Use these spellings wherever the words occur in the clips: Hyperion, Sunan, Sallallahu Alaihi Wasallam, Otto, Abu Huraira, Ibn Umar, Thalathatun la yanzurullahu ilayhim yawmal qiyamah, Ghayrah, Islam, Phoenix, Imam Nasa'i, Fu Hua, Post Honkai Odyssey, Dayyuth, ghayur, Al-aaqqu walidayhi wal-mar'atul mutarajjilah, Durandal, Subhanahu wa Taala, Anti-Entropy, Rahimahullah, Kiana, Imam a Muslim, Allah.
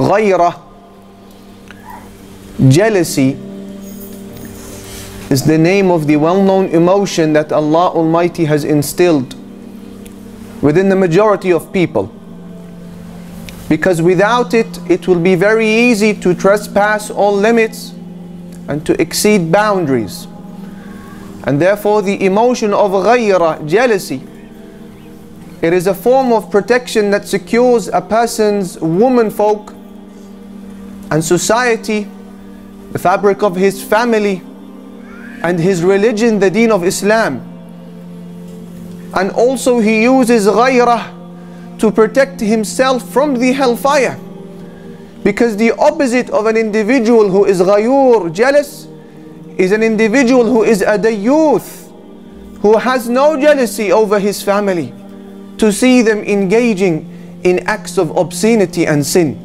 Ghayrah, jealousy, is the name of the well-known emotion that Allah Almighty has instilled within the majority of people. Because without it, it will be very easy to trespass all limits and to exceed boundaries. And therefore the emotion of ghayrah, jealousy, it is a form of protection that secures a person's womenfolk and society, the fabric of his family and his religion, the deen of Islam. And also he uses ghayrah to protect himself from the hellfire. Because the opposite of an individual who is ghayur, jealous, is an individual who is a dayyuth, who has no jealousy over his family, to see them engaging in acts of obscenity and sin.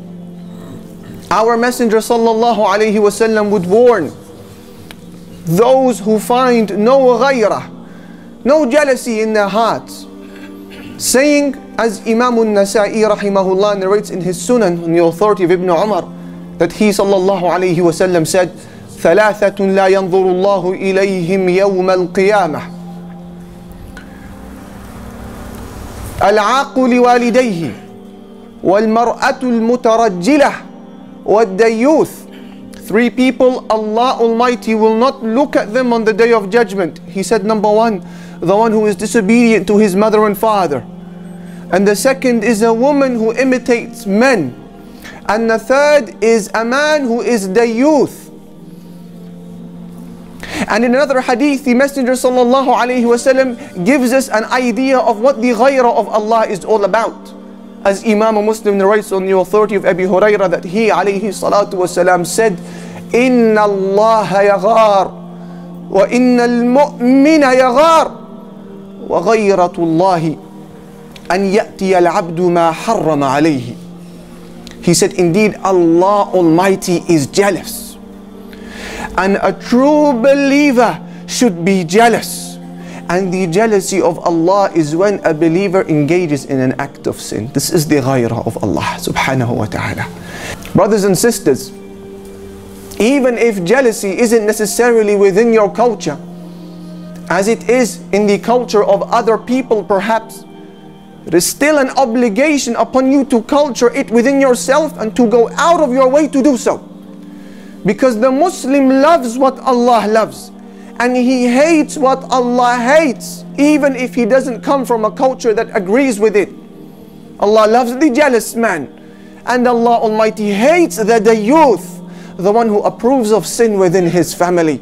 Our Messenger Sallallahu Alaihi Wasallam would warn those who find no ghayrah, no jealousy in their hearts, saying, as Imam Nasa'i Rahimahullah narrates in his Sunan, on the authority of Ibn Umar, that he Sallallahu Alaihi Wasallam said, "Thalathatun la yanzurullahu ilayhim yawmal qiyamah. Al-aaqqu walidayhi wal-mar'atul mutarajjilah wa Dayyuth." Three people, Allah Almighty will not look at them on the Day of Judgment. He said, number one, the one who is disobedient to his mother and father. And the second is a woman who imitates men. And the third is a man who is dayyuth. And in another hadith, the Messenger Sallallahu Alaihi Wasallam gives us an idea of what the ghayrah of Allah is all about. As Imam a Muslim narrates on the authority of Abu Huraira that he alayhi salatu wasalam said, "Inna Allah yaghar, wa inna al-mu'mina yaghar, wa ghayratullahi an ya'tiya al-abdu ma harrama alayhi." He said, indeed Allah Almighty is jealous, and a true believer should be jealous. And the jealousy of Allah is when a believer engages in an act of sin. This is the ghayrah of Allah Subhanahu wa Taala. Brothers and sisters, even if jealousy isn't necessarily within your culture, as it is in the culture of other people perhaps, there is still an obligation upon you to culture it within yourself and to go out of your way to do so. Because the Muslim loves what Allah loves, and he hates what Allah hates, even if he doesn't come from a culture that agrees with it. Allah loves the jealous man, and Allah Almighty hates the dayyuth, the one who approves of sin within his family.